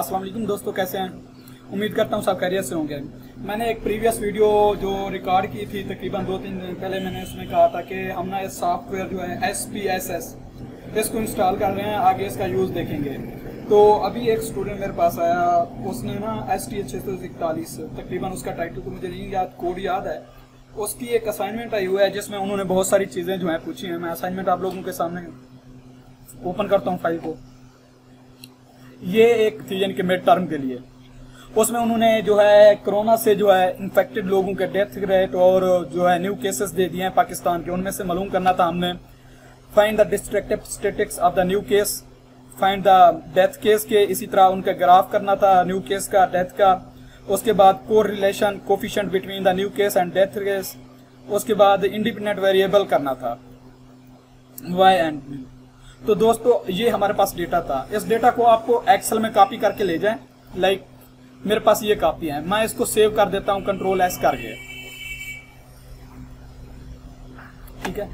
अस्सलाम वालेकुम दोस्तों, कैसे हैं? उम्मीद करता हूँ सब खैरियत से होंगे। मैंने एक प्रीवियस वीडियो जो रिकॉर्ड की थी तकरीबन 2-3 दिन पहले, मैंने उसमें कहा था कि हम ना सॉफ्टवेयर जो है SPSS इसको इंस्टॉल कर रहे हैं, आगे इसका यूज़ देखेंगे। तो अभी एक स्टूडेंट मेरे पास आया, उसने ना STA641 तकरीबन उसका टाइटल तो मुझे नहीं याद, कोड याद है, उसकी एक असाइनमेंट आई हुआ है जिसमें उन्होंने बहुत सारी चीज़ें जो हैं पूछी हैं। मैं असाइनमेंट आप लोगों के सामने ओपन करता हूँ फाइल को। ये एक थी यानी कि मिड टर्म के लिए, उसमें उन्होंने जो है कोरोना से जो है इन्फेक्टेड लोगों के डेथ रेट और जो है न्यू केसेस दे दिए हैं पाकिस्तान के। उनमें से मालूम करना था हमने, find the destructive statics of the new case, find the death case के, इसी तरह उनका ग्राफ करना था न्यू केस का, डेथ का, उसके बाद correlation coefficient between the new case and death case, उसके बाद इंडिपेंडेंट वेरिएबल करना था वाई एंड। तो दोस्तों ये हमारे पास डेटा था, इस डेटा को आपको एक्सेल में कॉपी करके ले जाएं। लाइक मेरे पास ये कॉपी है, मैं इसको सेव कर देता हूं Ctrl+S करके, ठीक है।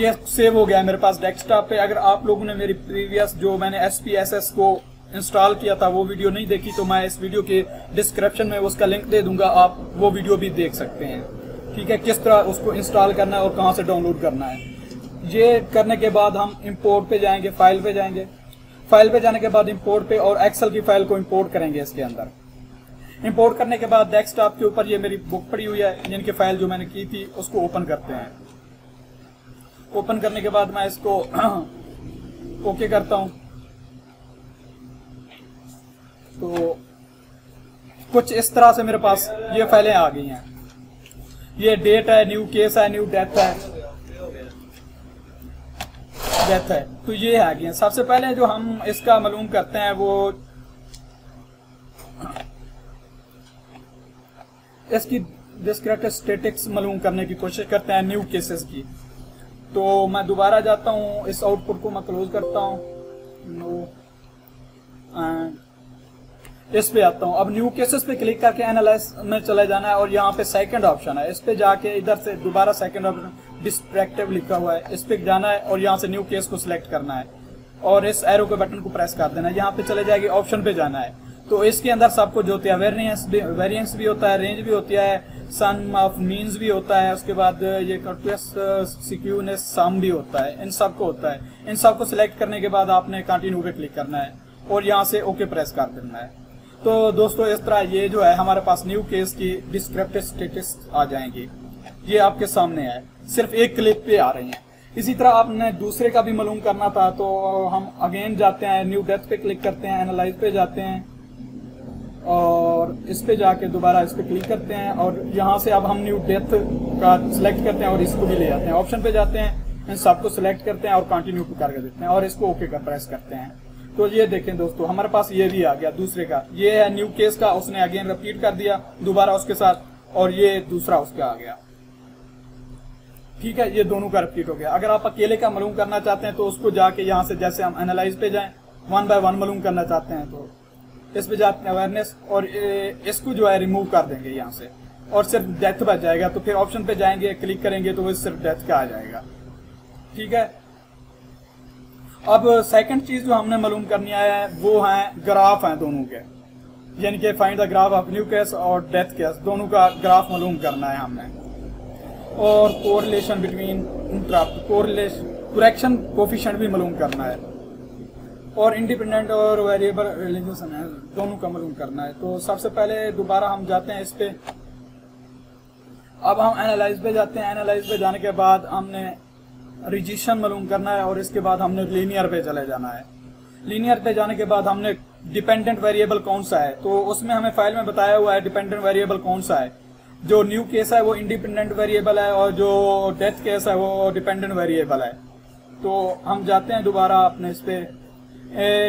ये सेव हो गया मेरे पास डेस्कटॉप पे। अगर आप लोगों ने मेरी प्रीवियस जो मैंने SPSS को इंस्टॉल किया था वो वीडियो नहीं देखी तो मैं इस वीडियो के डिस्क्रिप्शन में उसका लिंक दे दूंगा, आप वो वीडियो भी देख सकते हैं, ठीक है, किस तरह उसको इंस्टॉल करना है और कहाँ से डाउनलोड करना है। ये करने के बाद हम इंपोर्ट पे जाएंगे, फाइल पे जाएंगे, फाइल पे जाने के बाद इंपोर्ट पे, और एक्सेल की फाइल को इंपोर्ट करेंगे। इसके अंदर इंपोर्ट करने के बाद डेस्कटॉप के ऊपर ये मेरी बुक पड़ी हुई है जिनकी फाइल जो मैंने की थी, उसको ओपन करते हैं। ओपन करने के बाद मैं इसको ओके करता हूँ तो कुछ इस तरह से मेरे पास ये फाइलें आ गई हैं। ये डेट है, न्यू केस है, न्यू डेथ है, डेथ है, तो ये आ गई है। सबसे पहले जो हम इसका मालूम करते हैं वो इसकी डिस्क्रिप्टिव स्टैटिस्टिक्स मालूम करने की कोशिश करते हैं न्यू केसेस की। तो मैं दोबारा जाता हूँ, इस आउटपुट को मैं क्लोज करता हूँ, इस पे आता हूँ। अब न्यू केसेस पे क्लिक करके एनालाइज में चले जाना है और यहाँ पे सेकंड ऑप्शन है, इस पे जाके इधर से दोबारा सेकंड ऑप्शन डिस्ट्रैक्टिव लिखा हुआ है, इस पे जाना है और यहाँ से न्यू केस को सिलेक्ट करना है और इस एरो के बटन को प्रेस कर देना है। यहाँ पे चले जाएगी, ऑप्शन पे जाना है। तो इसके अंदर सबको जो होती है वेरियंस भी होता है, रेंज भी होती है, सम ऑफ मीन्स भी होता है, उसके बाद ये स्क्यूनेस सम भी होता है, इन सबको होता है। इन सबको सिलेक्ट करने के बाद आपने कंटिन्यू पे क्लिक करना है और यहाँ से ओके प्रेस कर देना है। तो दोस्तों इस तरह ये जो है हमारे पास न्यू केस की डिस्क्रिप्टिव स्टेटिस्टिक्स आ जाएंगी, ये आपके सामने है, सिर्फ एक क्लिक पे आ रही हैं। इसी तरह आपने दूसरे का भी मालूम करना था तो हम अगेन जाते हैं, न्यू डेथ पे क्लिक करते हैं, एनालाइज पे जाते हैं और इस पे जाके दोबारा इस पे क्लिक करते हैं और यहाँ से अब हम न्यू डेथ का सिलेक्ट करते हैं और इसको भी ले जाते हैं, ऑप्शन पे जाते हैं, इन सबको सिलेक्ट करते हैं और कंटिन्यू करके देते हैं और इसको ओके का प्रेस करते हैं। तो ये देखें दोस्तों हमारे पास ये भी आ गया दूसरे का, ये है न्यू केस का, उसने अगेन रिपीट कर दिया दोबारा उसके साथ, और ये दूसरा उसका आ गया, ठीक है, ये दोनों का रिपीट हो गया। अगर आप अकेले का मालूम करना चाहते हैं तो उसको जाके यहाँ से जैसे हम एनालाइज पे जाएं, वन बाय वन मालूम करना चाहते हैं तो इस पे जाते हैं अवेयरनेस और इसको जो है रिमूव कर देंगे यहाँ से और सिर्फ डेथ बच जाएगा। तो फिर ऑप्शन पे जाएंगे, क्लिक करेंगे तो वो सिर्फ डेथ का आ जाएगा, ठीक है। अब सेकंड चीज जो हमने मालूम करनी है वो हैं ग्राफ हैं दोनों के, यानी कि find the graph of new case और डेथ केस, दोनों का ग्राफ मालूम करना है हमने। और correlation between interrupt correlation correction coefficient भी मालूम करना है और इंडिपेंडेंट और वेरिएबल रिलेशन है, दोनों का मालूम करना है। तो सबसे पहले दोबारा हम जाते हैं इस पर, अब हम एनालाइज पे जाते हैं, एनालाइज पे जाने के बाद हमने रिजिशन मालूम करना है और इसके बाद हमने लीनियर पे चले जाना है। लीनियर पे जाने के बाद हमने डिपेंडेंट वेरिएबल कौन सा है, तो उसमें हमें फाइल में बताया हुआ है डिपेंडेंट वेरिएबल कौन सा है। जो न्यू केस है वो इंडिपेंडेंट वेरिएबल है और जो डेथ केस है वो डिपेंडेंट वेरिएबल है। तो हम जाते हैं दोबारा अपने इस पर,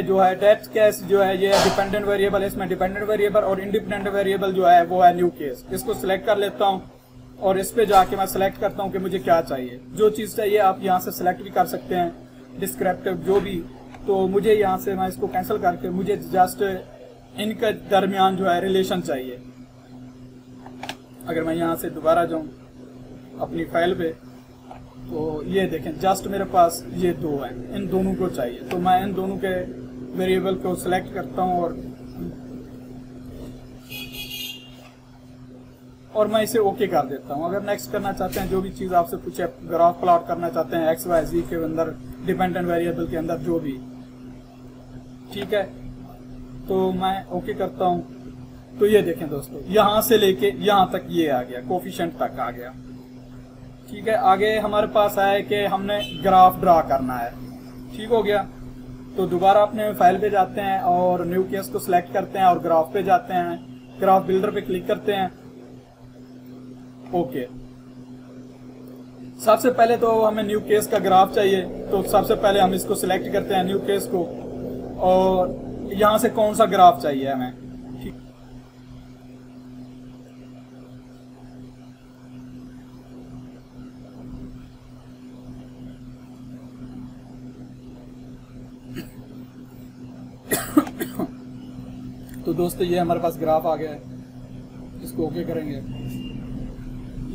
जो है डेथ केस जो है ये डिपेंडेंट वेरिएबल, इसमें डिपेंडेंट वेरिएबल और इंडिपेंडेंट वेरिएबल जो है वो है न्यू केस। इसको सिलेक्ट कर लेता हूँ और इस पे जाके मैं सिलेक्ट करता हूँ कि मुझे क्या चाहिए, जो चीज़ चाहिए आप यहाँ से सिलेक्ट भी कर सकते हैं डिस्क्रिप्टिव जो भी। तो मुझे यहाँ से मैं इसको कैंसिल करके मुझे जस्ट इनके दरमियान जो है रिलेशन चाहिए। अगर मैं यहाँ से दोबारा जाऊँ अपनी फाइल पे तो ये देखें जस्ट मेरे पास ये दो हैं, इन दोनों को चाहिए। तो मैं इन दोनों के वेरिएबल को सिलेक्ट करता हूँ और और मैं इसे ओके कर देता हूँ। अगर नेक्स्ट करना चाहते हैं, जो भी चीज़ आपसे पूछे, ग्राफ प्लॉट करना चाहते हैं एक्स वाई जी के अंदर, डिपेंडेंट वेरिएबल के अंदर, जो भी, ठीक है, तो मैं ओके करता हूँ। तो ये देखें दोस्तों, यहाँ से लेके यहाँ तक ये आ गया, कोफिशिएंट तक आ गया, ठीक है। आगे हमारे पास आया कि हमने ग्राफ ड्रा करना है, ठीक हो गया। तो दोबारा अपने फाइल पे जाते हैं और न्यू केस को सिलेक्ट करते हैं और ग्राफ पे जाते हैं, ग्राफ बिल्डर पे क्लिक करते हैं। ओके, सबसे पहले तो हमें न्यू केस का ग्राफ चाहिए, तो सबसे पहले हम इसको सिलेक्ट करते हैं, न्यू केस को, और यहाँ से कौन सा ग्राफ चाहिए हमें, ठीक। तो दोस्तों ये हमारे पास ग्राफ आ गया है, इसको ओके करेंगे,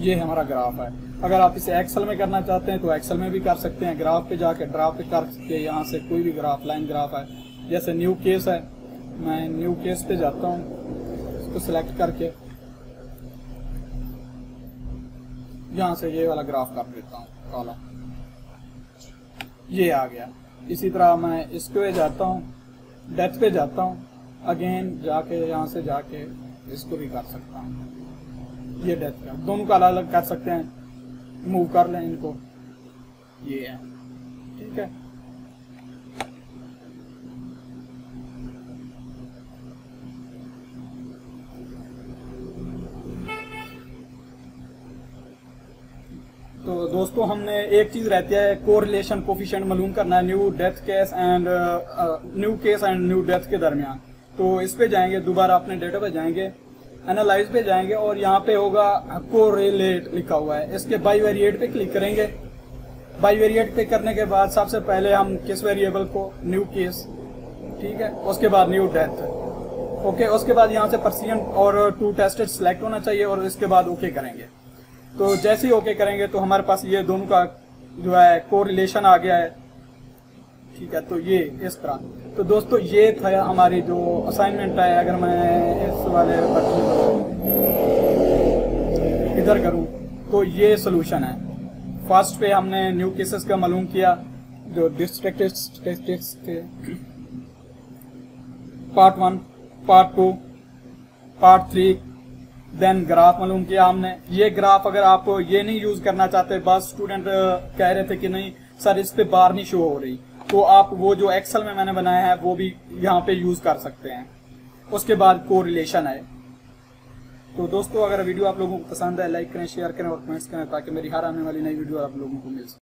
ये हमारा ग्राफ है। अगर आप इसे एक्सेल में करना चाहते हैं तो एक्सेल में भी कर सकते हैं, ग्राफ पे जाके ड्रा पे कर सकते हैं, यहाँ से कोई भी ग्राफ, लाइन ग्राफ है, जैसे न्यू केस है, मैं न्यू केस पे जाता हूँ, इसको सिलेक्ट करके यहाँ से ये वाला ग्राफ कर देता हूँ, कॉलम, ये आ गया। इसी तरह मैं इसको पे जाता हूँ, डेथ पे जाता हूँ, अगेन जाके यहाँ से जाके इसको भी कर सकता हूँ, ये डेथ का, दोनों का अलग अलग कर सकते हैं, मूव कर लें इनको, ये है, ठीक है। तो दोस्तों हमने एक चीज रहती है, कोरिलेशन कोफिशिएंट मालूम करना है new death case and new death के दरमियान। तो इस पे जाएंगे, दोबारा अपने डेटा पे जाएंगे, एनालाइज पे जाएंगे और यहाँ पे होगा कोरिलेट लिखा हुआ है, इसके बाई वेरिएट पे क्लिक करेंगे। बाई वेरिएट पे करने के बाद सबसे पहले हम किस वेरिएबल को, न्यू केस, ठीक है, उसके बाद न्यू डेथ, ओके, उसके बाद यहाँ से परसियन और टू टेस्टेड सेलेक्ट होना चाहिए और इसके बाद ओके करेंगे। तो जैसे ही ओके करेंगे तो हमारे पास ये दोनों का जो है कोरिलेशन आ गया है, ठीक है। तो ये इस तरह, तो दोस्तों ये था हमारी जो असाइनमेंट है। अगर मैं इस वाले बटन इधर करूं तो ये सोल्यूशन है। फर्स्ट पे हमने न्यू केसेस का मालूम किया जो डिस्ट्रिक्ट स्टैटिस्टिक्स थे, part 1, part 2, part 3, then graph मालूम किया हमने। ये ग्राफ अगर आप ये नहीं यूज करना चाहते, बस स्टूडेंट कह रहे थे कि नहीं सर इस पे बार नहीं शो हो रही, तो आप वो जो एक्सेल में मैंने बनाया है वो भी यहाँ पे यूज कर सकते हैं। उसके बाद कोरिलेशन है। तो दोस्तों अगर वीडियो आप लोगों को पसंद है, लाइक करें, शेयर करें और कमेंट्स करें, ताकि मेरी हर आने वाली नई वीडियो आप लोगों को मिल सके।